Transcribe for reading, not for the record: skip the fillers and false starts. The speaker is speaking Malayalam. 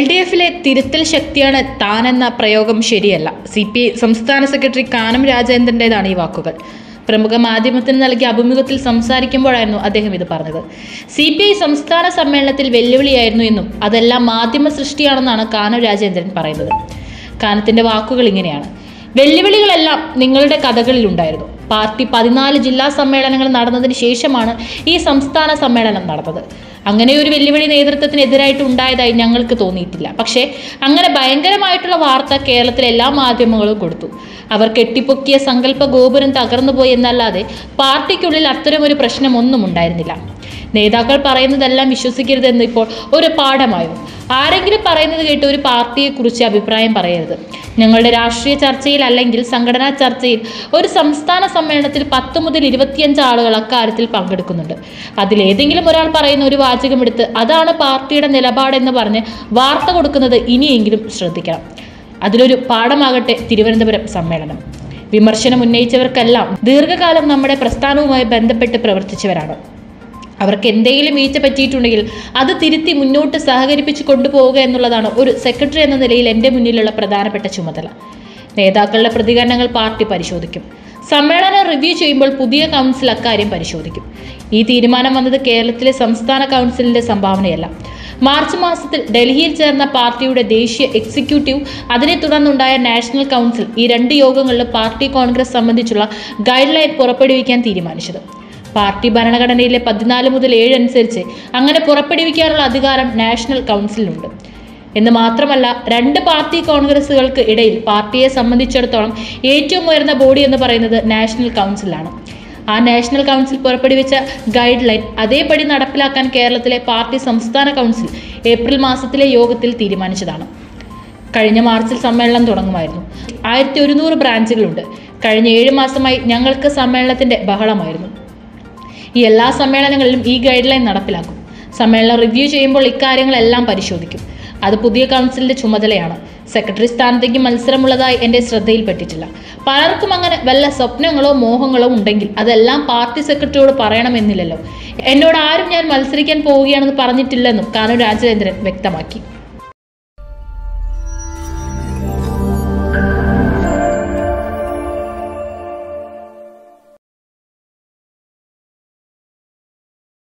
LDFിലെ തിരുത്തൽ ശക്തിയാണ് താനെന്ന പ്രയോഗം ശരിയല്ല. CPI സംസ്ഥാന സെക്രട്ടറി കാനം രാജേന്ദ്രൻ്റേതാണ് ഈ വാക്കുകൾ. പ്രമുഖ മാധ്യമത്തിന് നൽകിയ അഭിമുഖത്തിൽ സംസാരിക്കുമ്പോഴായിരുന്നു അദ്ദേഹം ഇത് പറഞ്ഞത്. CPI സംസ്ഥാന സമ്മേളനത്തിൽ വെല്ലുവിളിയായിരുന്നു എന്നും അതെല്ലാം മാധ്യമ സൃഷ്ടിയാണെന്നാണ് കാനം രാജേന്ദ്രൻ പറയുന്നത്. കാനത്തിൻ്റെ വാക്കുകൾ ഇങ്ങനെയാണ്: വെല്ലുവിളികളെല്ലാം നിങ്ങളുടെ കഥകളിലുണ്ടായിരുന്നു. പാർട്ടി 14 ജില്ലാ സമ്മേളനങ്ങൾ നടന്നതിന് ശേഷമാണ് ഈ സംസ്ഥാന സമ്മേളനം നടന്നത്. അങ്ങനെ ഒരു വെല്ലുവിളി നേതൃത്വത്തിനെതിരായിട്ട് ഉണ്ടായതായി ഞങ്ങൾക്ക് തോന്നിയിട്ടില്ല. പക്ഷേ അങ്ങനെ ഭയങ്കരമായിട്ടുള്ള വാർത്ത കേരളത്തിലെ എല്ലാ മാധ്യമങ്ങളും കൊടുത്തു. അവർ കെട്ടിപ്പൊക്കിയ സങ്കല്പ ഗോപുരം തകർന്നുപോയി എന്നല്ലാതെ പാർട്ടിക്കുള്ളിൽ അത്തരമൊരു പ്രശ്നമൊന്നും ഉണ്ടായിരുന്നില്ല. നേതാക്കൾ പറയുന്നതെല്ലാം വിശ്വസിക്കരുതെന്ന് ഇപ്പോൾ ഒരു പാഠമായോ? ആരെങ്കിലും പറയുന്നത് കേട്ട് ഒരു പാർട്ടിയെക്കുറിച്ച് അഭിപ്രായം പറയരുത്. ഞങ്ങളുടെ രാഷ്ട്രീയ ചർച്ചയിൽ അല്ലെങ്കിൽ സംഘടനാ ചർച്ചയിൽ ഒരു സംസ്ഥാന സമ്മേളനത്തിൽ 10 മുതൽ 25 ആളുകൾ അക്കാര്യത്തിൽ പങ്കെടുക്കുന്നുണ്ട്. അതിലേതെങ്കിലും ഒരാൾ പറയുന്ന ഒരു വാചകമെടുത്ത് അതാണ് പാർട്ടിയുടെ നിലപാടെന്ന് പറഞ്ഞ് വാർത്ത കൊടുക്കുന്നത് ഇനിയെങ്കിലും ശ്രദ്ധിക്കണം. അതിലൊരു പാഠമാകട്ടെ തിരുവനന്തപുരം സമ്മേളനം. വിമർശനം ഉന്നയിച്ചവർക്കെല്ലാം ദീർഘകാലം നമ്മുടെ പ്രസ്ഥാനവുമായി ബന്ധപ്പെട്ട് പ്രവർത്തിച്ചവരാണ്. അവർക്ക് എന്തെങ്കിലും വീഴ്ച പറ്റിയിട്ടുണ്ടെങ്കിൽ അത് തിരുത്തി മുന്നോട്ട് സഹകരിപ്പിച്ച് കൊണ്ടുപോവുക എന്നുള്ളതാണ് ഒരു സെക്രട്ടറി എന്ന നിലയിൽ എൻ്റെ മുന്നിലുള്ള പ്രധാനപ്പെട്ട ചുമതല. നേതാക്കളുടെ പ്രതികരണങ്ങൾ പാർട്ടി പരിശോധിക്കും. സമ്മേളനം റിവ്യൂ ചെയ്യുമ്പോൾ പുതിയ കൗൺസിൽ അക്കാര്യം പരിശോധിക്കും. ഈ തീരുമാനം വന്നത് കേരളത്തിലെ സംസ്ഥാന കൗൺസിലിൻ്റെ സംഭാവനയല്ല. മാർച്ച് മാസത്തിൽ ഡൽഹിയിൽ ചേർന്ന പാർട്ടിയുടെ ദേശീയ എക്സിക്യൂട്ടീവ്, അതിനെ തുടർന്നുണ്ടായ നാഷണൽ കൗൺസിൽ ഈ 2 യോഗങ്ങളിലും പാർട്ടി കോൺഗ്രസ് സംബന്ധിച്ചുള്ള ഗൈഡ് ലൈൻ പുറപ്പെടുവിക്കാൻ തീരുമാനിച്ചത്. പാർട്ടി ഭരണഘടനയിലെ 14 മുതൽ 7 അനുസരിച്ച് അങ്ങനെ പുറപ്പെടുവിക്കാനുള്ള അധികാരം നാഷണൽ കൗൺസിലിനുണ്ട് എന്ന് മാത്രമല്ല, 2 പാർട്ടി കോൺഗ്രസുകൾക്ക് ഇടയിൽ പാർട്ടിയെ സംബന്ധിച്ചിടത്തോളം ഏറ്റവും ഉയർന്ന ബോഡി എന്ന് പറയുന്നത് നാഷണൽ കൗൺസിലാണ്. ആ നാഷണൽ കൗൺസിൽ പുറപ്പെടുവിച്ച ഗൈഡ് ലൈൻ അതേപടി നടപ്പിലാക്കാൻ കേരളത്തിലെ പാർട്ടി സംസ്ഥാന കൗൺസിൽ ഏപ്രിൽ മാസത്തിലെ യോഗത്തിൽ തീരുമാനിച്ചതാണ്. കഴിഞ്ഞ മാർച്ചിൽ സമ്മേളനം തുടങ്ങുമായിരുന്നു. 1100 ബ്രാഞ്ചുകളുണ്ട്. കഴിഞ്ഞ 7 മാസമായി ഞങ്ങൾക്ക് സമ്മേളനത്തിൻ്റെ ബഹളമായിരുന്നു. ഈ എല്ലാ സമ്മേളനങ്ങളിലും ഈ ഗൈഡ് ലൈൻ നടപ്പിലാക്കും. സമ്മേളനം റിവ്യൂ ചെയ്യുമ്പോൾ ഇക്കാര്യങ്ങളെല്ലാം പരിശോധിക്കും. അത് പുതിയ കൗൺസിലിൻ്റെ ചുമതലയാണ്. സെക്രട്ടറി സ്ഥാനത്തേക്ക് മത്സരമുള്ളതായി എൻ്റെ ശ്രദ്ധയിൽപ്പെട്ടിട്ടില്ല. പലർക്കും അങ്ങനെ വല്ല സ്വപ്നങ്ങളോ മോഹങ്ങളോ ഉണ്ടെങ്കിൽ അതെല്ലാം പാർട്ടി സെക്രട്ടറിയോട് പറയണമെന്നില്ലല്ലോ. എന്നോട് ആരും ഞാൻ മത്സരിക്കാൻ പോവുകയാണെന്ന് പറഞ്ഞിട്ടില്ലെന്നും കാനം രാജേന്ദ്രൻ വ്യക്തമാക്കി.